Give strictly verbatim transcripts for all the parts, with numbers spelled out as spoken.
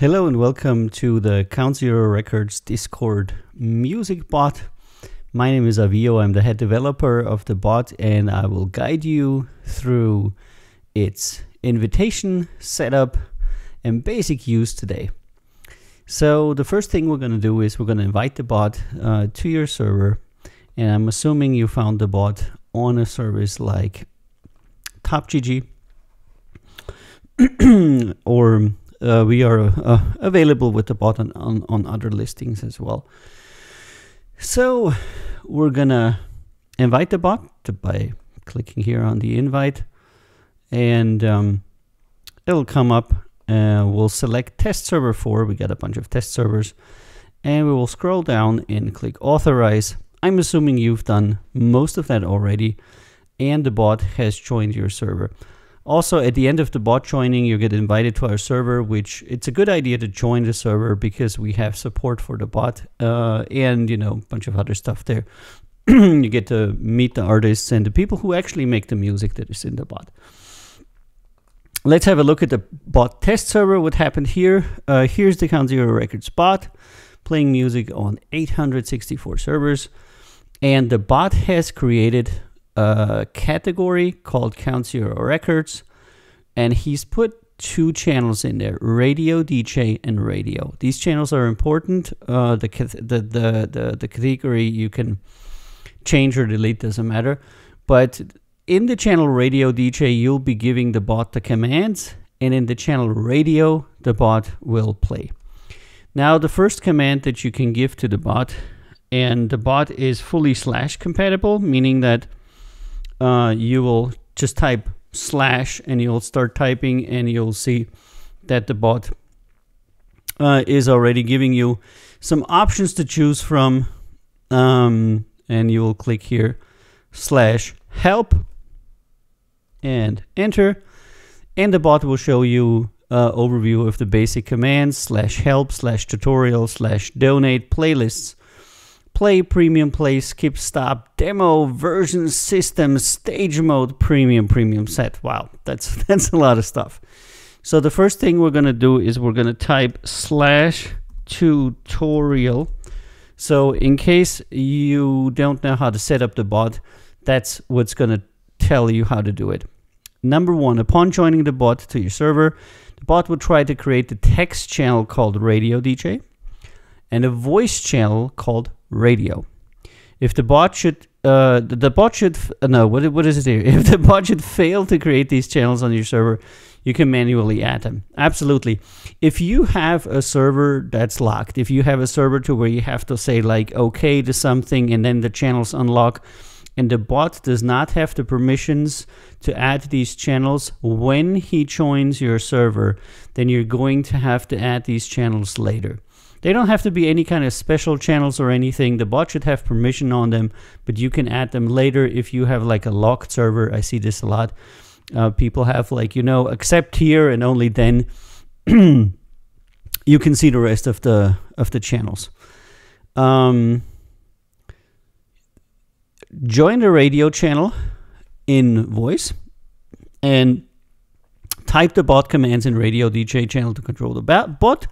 Hello and welcome to the Count Zero Records Discord music bot. My name is Avio, I'm the head developer of the bot, and I will guide you through its invitation, setup, and basic use today. So the first thing we're going to do is we're going to invite the bot uh, to your server, and I'm assuming you found the bot on a service like TopGG or Uh, we are uh, available with the bot on, on, on other listings as well. So we're gonna invite the bot to, by clicking here on the invite, and um, it'll come up. Uh, we'll select test server four. We got a bunch of test servers, and we will scroll down and click authorize. I'm assuming you've done most of that already, and the bot has joined your server. Also, at the end of the bot joining, you get invited to our server, which it's a good idea to join the server because we have support for the bot uh, and, you know, a bunch of other stuff there. You get to meet the artists and the people who actually make the music that is in the bot. Let's have a look at the bot test server, what happened here. Uh, here's the Count Zero Records bot playing music on eight hundred sixty-four servers. And the bot has created a category called Count Zero Records, and he's put two channels in there, radio, D J, and radio. These channels are important. Uh, the, the, the, the, the category you can change or delete, doesn't matter. But in the channel radio D J, you'll be giving the bot the commands, and in the channel radio, the bot will play. Now, the first command that you can give to the bot, and the bot is fully slash compatible, meaning that Uh, you will just type slash and you'll start typing, and you'll see that the bot uh, is already giving you some options to choose from, um, and you will click here slash help and enter, and the bot will show you uh, overview of the basic commands slash help slash tutorial slash donate playlists, play, premium play, skip, stop, demo, version, system, stage mode, premium, premium set. Wow, that's that's a lot of stuff. So the first thing we're gonna do is we're gonna type slash tutorial. So in case you don't know how to set up the bot, that's what's gonna tell you how to do it. Number one, upon joining the bot to your server, the bot will try to create the text channel called Radio D J and a voice channel called radio. If the bot should, uh, the, the bot should, uh, no, what, what is it here? If the bot should fail to create these channels on your server, you can manually add them. Absolutely. If you have a server that's locked, if you have a server to where you have to say like, okay to something, and then the channels unlock, and the bot does not have the permissions to add these channels when he joins your server, then you're going to have to add these channels later. They don't have to be any kind of special channels or anything. The bot should have permission on them, but you can add them later if you have like a locked server. I see this a lot. Uh, people have like, you know, accept here, and only then you can see the rest of the of the channels. Um, join the radio channel in voice and type the bot commands in radio D J channel to control the bot.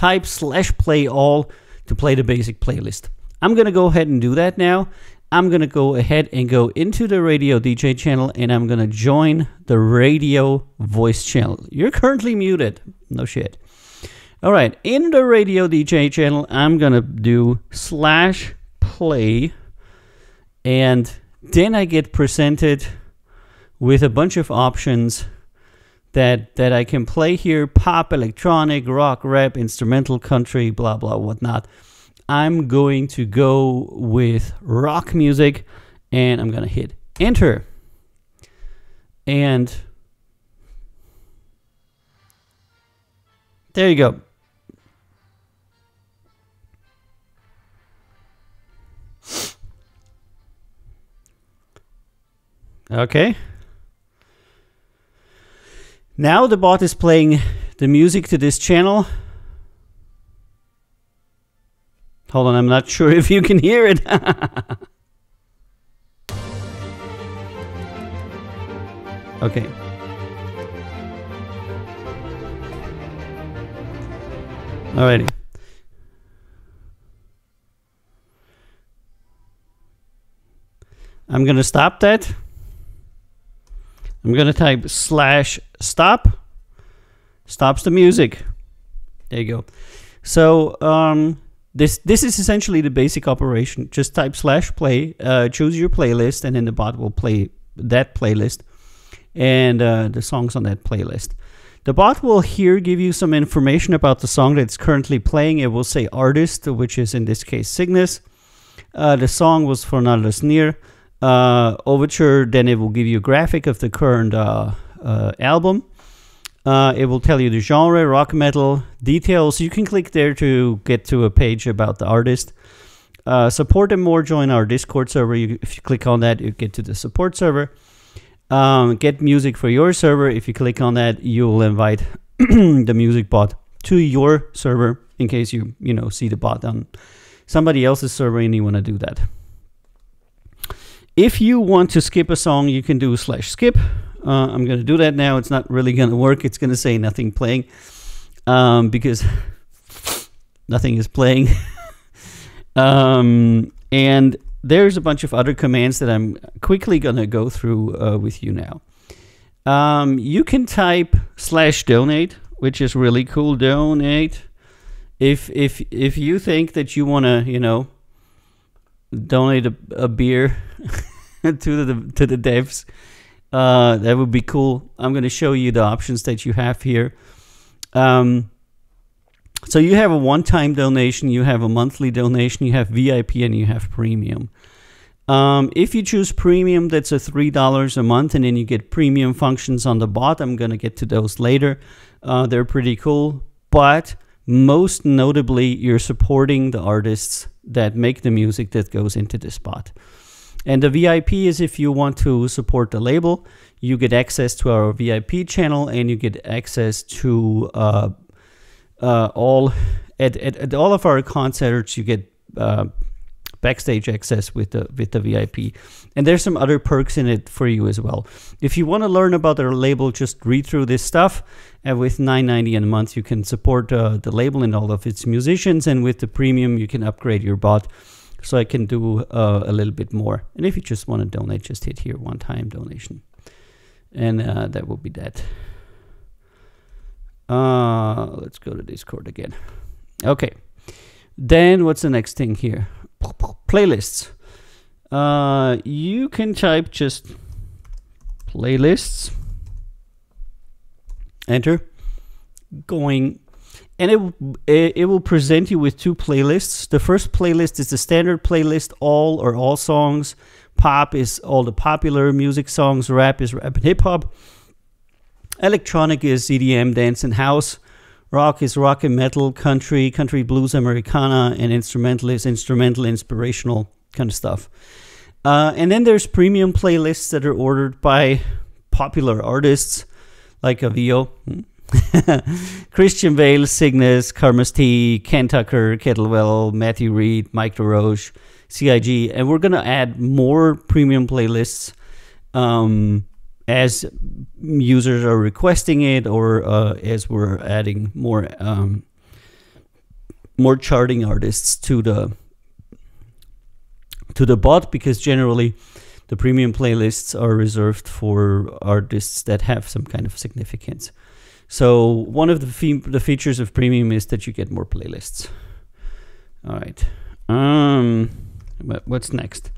Type slash play all to play the basic playlist. I'm gonna go ahead and do that now. I'm gonna go ahead and go into the radio D J channel, and I'm gonna join the radio voice channel. You're currently muted. No shit. All right, in the radio D J channel, I'm gonna do slash play, and then I get presented with a bunch of options that that I can play here: pop, electronic, rock, rap, instrumental, country, blah, blah, whatnot. I'm going to go with rock music, and I'm gonna hit enter. And there you go. Okay. Now the bot is playing the music to this channel. Hold on, I'm not sure if you can hear it. Okay. Alrighty. I'm gonna stop that. I'm gonna type slash stop. Stops the music. There you go. So um, this this is essentially the basic operation. Just type slash play, uh, choose your playlist, and then the bot will play that playlist and uh, the songs on that playlist. The bot will here give you some information about the song that's currently playing. It will say artist, which is in this case Cygnus. Uh, the song was For Another Sneer. Uh, overture, then it will give you a graphic of the current uh, uh, album. Uh, it will tell you the genre, rock metal, details. You can click there to get to a page about the artist. Uh, support them more, join our Discord server. You, if you click on that, you get to the support server. Um, get music for your server. If you click on that, you will invite the music bot to your server in case you, you know, see the bot on somebody else's server and you want to do that. If you want to skip a song, you can do slash skip. Uh, I'm going to do that now. It's not really going to work. It's going to say nothing playing um, because nothing is playing. um, and there's a bunch of other commands that I'm quickly going to go through uh, with you now. Um, you can type slash donate, which is really cool. Donate. If, if, if you think that you want to, you know, donate a, a beer to the to the devs, uh, that would be cool. I'm going to show you the options that you have here. Um, so you have a one-time donation, you have a monthly donation, you have V I P, and you have premium. Um, if you choose premium, that's a three dollars a month, and then you get premium functions on the bot. I'm going to get to those later. Uh, they're pretty cool, but most notably, you're supporting the artists that make the music that goes into this bot. And the V I P is if you want to support the label, you get access to our V I P channel, and you get access to uh, uh, all at, at, at all of our concerts. You get uh, backstage access with the with the V I P, and there's some other perks in it for you as well. If you want to learn about our label, just read through this stuff. And with nine ninety a month, you can support uh, the label and all of its musicians, and with the premium, you can upgrade your bot, so I can do uh, a little bit more. And if you just want to donate, just hit here, one time donation, and uh, that will be that. Uh, let's go to Discord again. Okay, then what's the next thing here? Playlists. Uh, you can type just playlists, enter, going, and it, it will present you with two playlists. The first playlist is the standard playlist, all or all songs. Pop is all the popular music songs. Rap is rap and hip hop. Electronic is E D M, dance, and house. Rock is rock and metal, country, country blues, Americana, and instrumental is instrumental, inspirational kind of stuff. Uh, and then there's premium playlists that are ordered by popular artists like Avio, Christian Bale, Cygnus, Karmas T, Ken Tucker, Kettlewell, Matthew Reed, Mike DeRoche, C I G, and we're going to add more premium playlists um, as users are requesting it, or uh, as we're adding more um, more charting artists to the to the bot, because generally the premium playlists are reserved for artists that have some kind of significance. So one of the fe the features of premium is that you get more playlists. All right, um, what's next?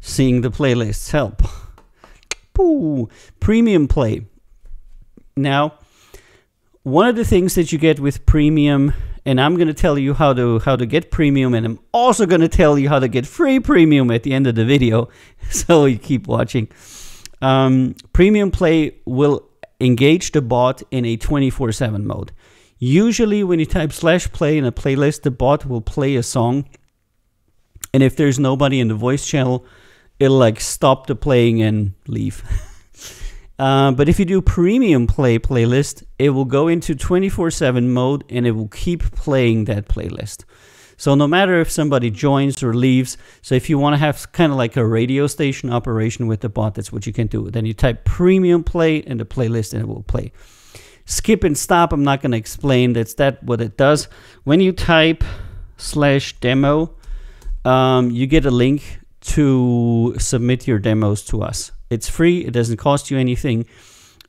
Seeing the playlists, help. Ooh, premium play. Now, one of the things that you get with premium, and I'm going to tell you how to how to get premium, and I'm also going to tell you how to get free premium at the end of the video, so you keep watching. Um, premium play will engage the bot in a twenty-four seven mode. Usually, when you type slash play in a playlist, the bot will play a song, and if there's nobody in the voice channel, it'll like stop the playing and leave. uh, but if you do premium play playlist, it will go into twenty-four seven mode, and it will keep playing that playlist. So no matter if somebody joins or leaves. So if you want to have kind of like a radio station operation with the bot, that's what you can do. Then you type premium play in the playlist, and it will play. skip and stop, I'm not going to explain. That's that what it does. When you type slash demo, um, you get a link to submit your demos to us. It's free. It doesn't cost you anything.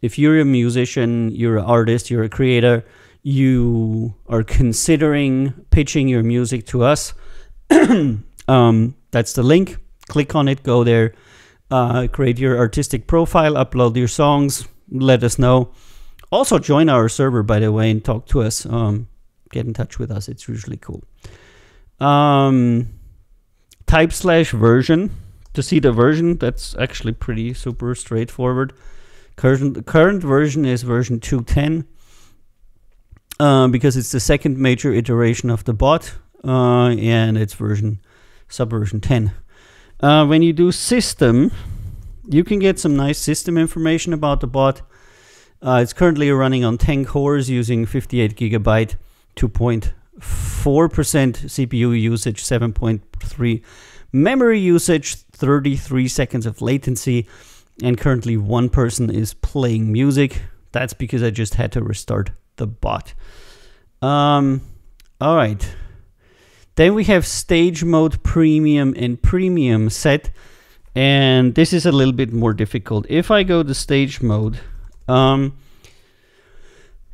If you're a musician, you're an artist, you're a creator, you are considering pitching your music to us, um, that's the link. Click on it, go there, uh, create your artistic profile, upload your songs, let us know. Also join our server, by the way, and talk to us. Um, get in touch with us. It's usually cool. Um, type slash version to see the version. That's actually pretty super straightforward. Current, current version is version two ten uh, because it's the second major iteration of the bot, uh, and it's version subversion ten. Uh, when you do system, you can get some nice system information about the bot. Uh, it's currently running on ten cores using fifty-eight gigabyte, two point four percent C P U usage, seven point three memory usage, thirty-three seconds of latency, and currently one person is playing music. That's because I just had to restart the bot. Um, all right. Then we have stage mode premium and premium set. And this is a little bit more difficult. If I go to stage mode, Um,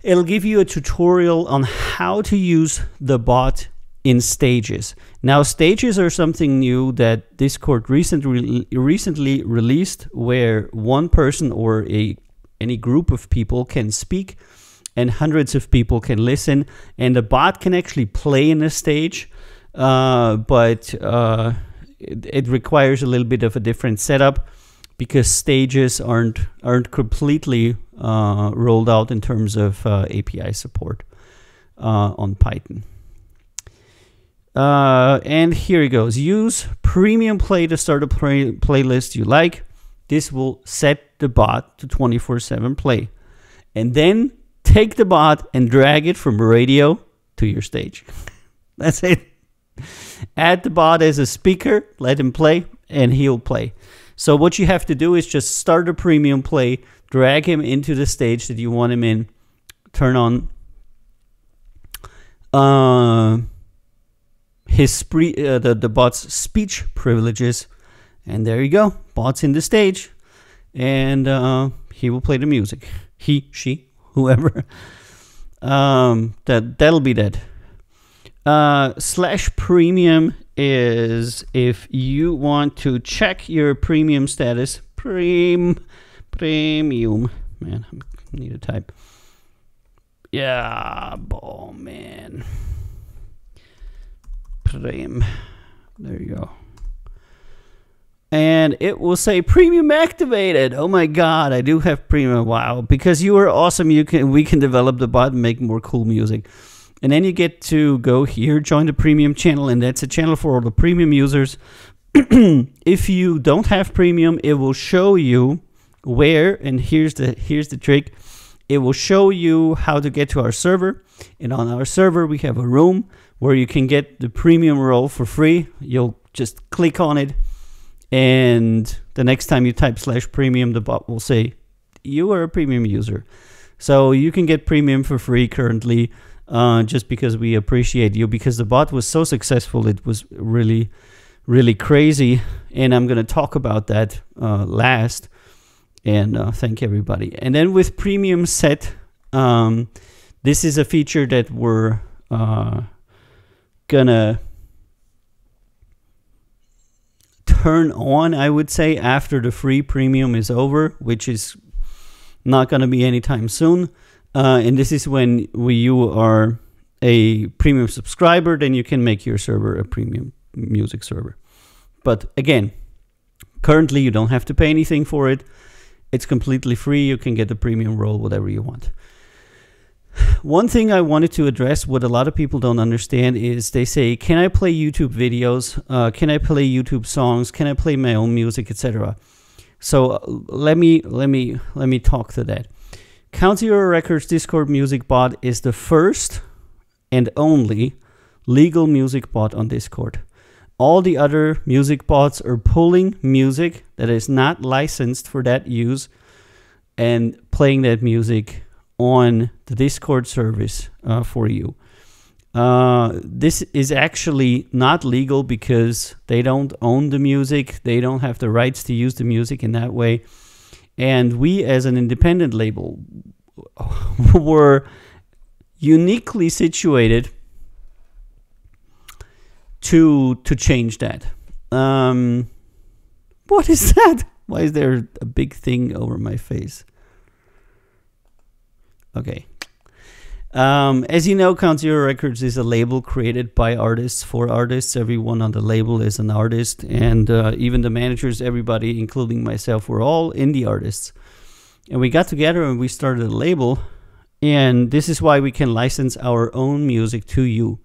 it'll give you a tutorial on how to use the bot in stages. Now, stages are something new that Discord recently recently released, where one person or a any group of people can speak and hundreds of people can listen, and the bot can actually play in a stage, uh, but uh, it, it requires a little bit of a different setup, because stages aren't aren't completely uh, rolled out in terms of uh, A P I support uh, on Python. Uh, and here it goes. Use premium play to start a play playlist you like. This will set the bot to twenty-four seven play. And then take the bot and drag it from radio to your stage. That's it. Add the bot as a speaker, let him play, and he'll play. So what you have to do is just start a premium play, drag him into the stage that you want him in, turn on uh, his uh, the, the bot's speech privileges, and there you go. Bot's in the stage, and uh, he will play the music. He, she, whoever. um, that, that'll be that. Uh, slash premium is if you want to check your premium status. Prem, premium, man, I need to type. Yeah, oh man. Prem, there you go. And it will say premium activated. Oh my God, I do have premium. Wow, because you are awesome. You can, we can develop the bot and make more cool music. And then you get to go here, join the premium channel, and that's a channel for all the premium users. If you don't have premium, it will show you where, and here's the here's the trick. It will show you how to get to our server. And on our server, we have a room where you can get the premium role for free. You'll just click on it, and the next time you type slash premium, the bot will say, you are a premium user. So you can get premium for free currently. Uh, just because we appreciate you, because the bot was so successful, it was really, really crazy. And I'm going to talk about that uh, last, and uh, thank everybody. And then with premium set, um, this is a feature that we're uh, going to turn on, I would say, after the free premium is over, which is not going to be anytime soon. Uh, and this is when we, you are a premium subscriber, then you can make your server a premium music server. But again, currently you don't have to pay anything for it. It's completely free. You can get a premium role, whatever you want. One thing I wanted to address, what a lot of people don't understand, is they say, can I play YouTube videos? Uh, can I play YouTube songs? Can I play my own music, et cetera? So uh, let me, let me, let me talk to that. Count Zero Records Discord music bot is the first and only legal music bot on Discord. All the other music bots are pulling music that is not licensed for that use and playing that music on the Discord service uh, for you. Uh, this is actually not legal because they don't own the music. They don't have the rights to use the music in that way. And we, as an independent label, were uniquely situated to to change that. Um, what is that? Why is there a big thing over my face? Okay. Um, as you know, Count Zero Records is a label created by artists for artists. Everyone on the label is an artist, and uh, even the managers, everybody, including myself, we're all indie artists. And we got together and we started a label, and this is why we can license our own music to you.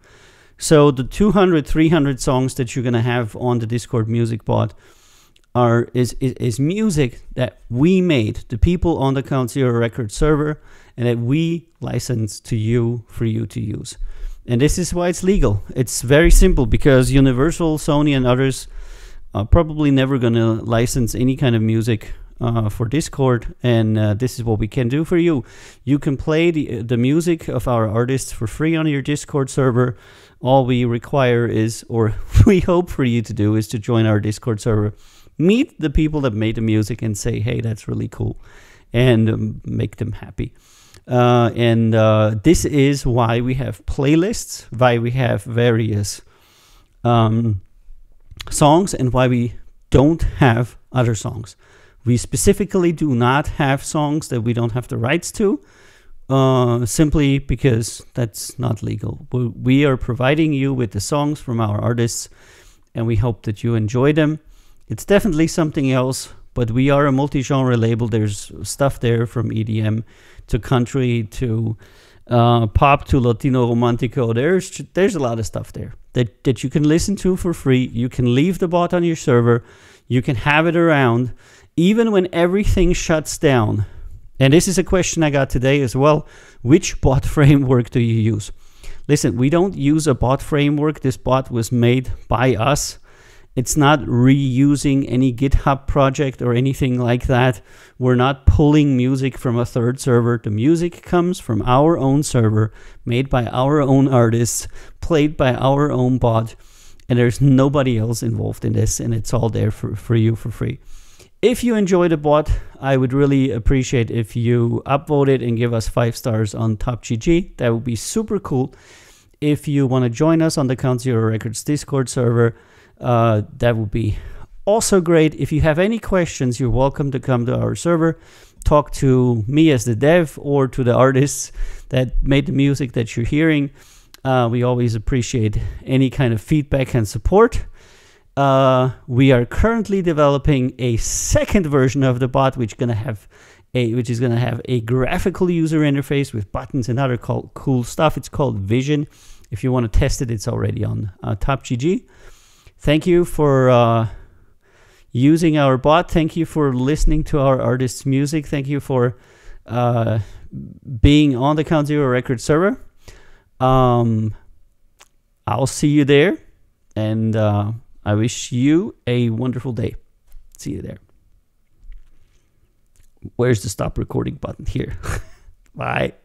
So the two hundred, three hundred songs that you're going to have on the Discord music bot are is, is, is music that we made, the people on the Count Zero Records server, and that we license to you for you to use. And this is why it's legal. It's very simple, because Universal, Sony, and others are probably never going to license any kind of music uh, for Discord, and uh, this is what we can do for you. You can play the, the music of our artists for free on your Discord server. All we require is, or we hope for you to do, is to join our Discord server, meet the people that made the music and say, hey, that's really cool, and um, make them happy. Uh, and uh, this is why we have playlists, why we have various um, songs, and why we don't have other songs. We specifically do not have songs that we don't have the rights to, uh, simply because that's not legal. We are providing you with the songs from our artists, and we hope that you enjoy them. It's definitely something else, but we are a multi-genre label. There's stuff there from E D M to country to uh, pop to Latino Romantico. There's there's a lot of stuff there that, that you can listen to for free. You can leave the bot on your server. You can have it around, even when everything shuts down. And this is a question I got today as well. Which bot framework do you use? Listen, we don't use a bot framework. This bot was made by us. It's not reusing any GitHub project or anything like that. We're not pulling music from a third server. The music comes from our own server, made by our own artists, played by our own bot, and there's nobody else involved in this, and it's all there for, for you for free. If you enjoy the bot, I would really appreciate if you upvote it and give us five stars on Top G G. That would be super cool. If you want to join us on the Count Zero Records Discord server, Uh, that would be also great. If you have any questions, you're welcome to come to our server, talk to me as the dev or to the artists that made the music that you're hearing. Uh, we always appreciate any kind of feedback and support. Uh, we are currently developing a second version of the bot, which gonna have a which is gonna have a graphical user interface with buttons and other co cool stuff. It's called Vision. If you want to test it, it's already on uh, Top G G. Thank you for uh, using our bot. Thank you for listening to our artists' music. Thank you for uh, being on the Count Zero Records server. Um, I'll see you there, and uh, I wish you a wonderful day. See you there. Where's the stop recording button? Here. Bye.